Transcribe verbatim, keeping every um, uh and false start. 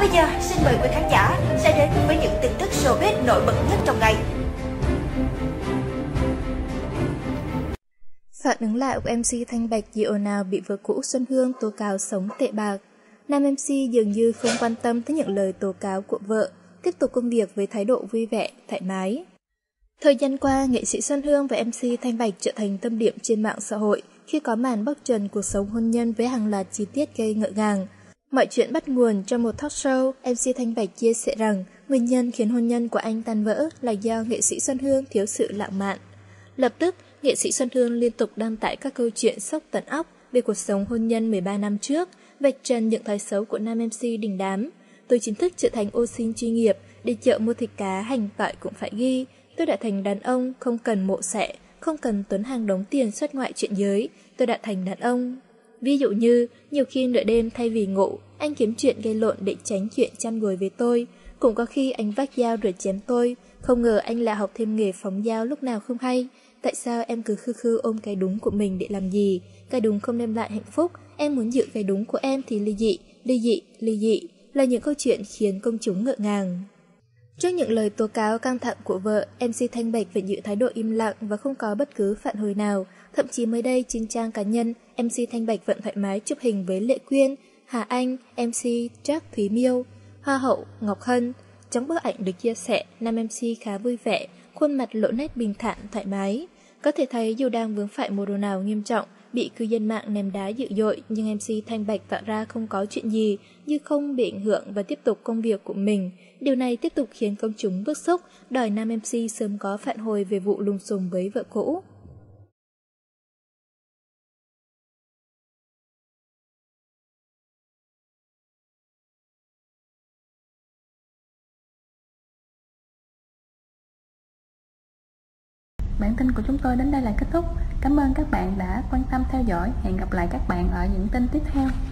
bây giờ xin mời quý khán giả sẽ đến với những tin tức showbiz nổi bật nhất trong ngày. Phản ứng lại của em xê Thanh Bạch vì ồn ào bị vợ cũ Xuân Hương tố cáo sống tệ bạc. Nam em xê dường như không quan tâm tới những lời tố cáo của vợ, tiếp tục công việc với thái độ vui vẻ, thoải mái. Thời gian qua, nghệ sĩ Xuân Hương và em xê Thanh Bạch trở thành tâm điểm trên mạng xã hội khi có màn bóc trần cuộc sống hôn nhân với hàng loạt chi tiết gây ngỡ ngàng. Mọi chuyện bắt nguồn trong một talk show, em xê Thanh Bạch chia sẻ rằng nguyên nhân khiến hôn nhân của anh tan vỡ là do nghệ sĩ Xuân Hương thiếu sự lãng mạn. Lập tức, nghệ sĩ Xuân Hương liên tục đăng tải các câu chuyện sốc tận óc về cuộc sống hôn nhân mười ba năm trước, vạch trần những thói xấu của nam em xê đình đám. Tôi chính thức trở thành ô xin chuyên nghiệp, đi chợ mua thịt cá, hành tỏi cũng phải ghi. Tôi đã thành đàn ông, không cần mộ xẻ, không cần Tuấn Hàng đóng tiền xuất ngoại chuyện giới. Tôi đã thành đàn ông. Ví dụ như, nhiều khi nửa đêm thay vì ngủ, anh kiếm chuyện gây lộn để tránh chuyện chăn gối với tôi. Cũng có khi anh vác dao rồi chém tôi. Không ngờ anh lại học thêm nghề phóng dao lúc nào không hay. Tại sao em cứ khư khư ôm cái đúng của mình để làm gì? Cái đúng không đem lại hạnh phúc. Em muốn giữ cái đúng của em thì ly dị, ly dị, ly dị. Là những câu chuyện khiến công chúng ngỡ ngàng. Trước những lời tố cáo căng thẳng của vợ, em xê Thanh Bạch vẫn giữ thái độ im lặng và không có bất cứ phản hồi nào. Thậm chí mới đây trên trang cá nhân, em xê Thanh Bạch vẫn thoải mái chụp hình với Lệ Quyên, Hà Anh, em xê Trác Thúy Miêu, Hoa hậu Ngọc Hân. Trong bức ảnh được chia sẻ, nam em xê khá vui vẻ, khuôn mặt lộ nét bình thản thoải mái. Có thể thấy dù đang vướng phải một ồn ào nghiêm trọng, bị cư dân mạng ném đá dữ dội, nhưng em xê Thanh Bạch tỏ ra không có chuyện gì, như không bị ảnh hưởng và tiếp tục công việc của mình. Điều này tiếp tục khiến công chúng bức xúc, đòi nam em xê sớm có phản hồi về vụ lùm xùm với vợ cũ. Bản tin của chúng tôi đến đây là kết thúc. Cảm ơn các bạn đã quan tâm theo dõi. Hẹn gặp lại các bạn ở những tin tiếp theo.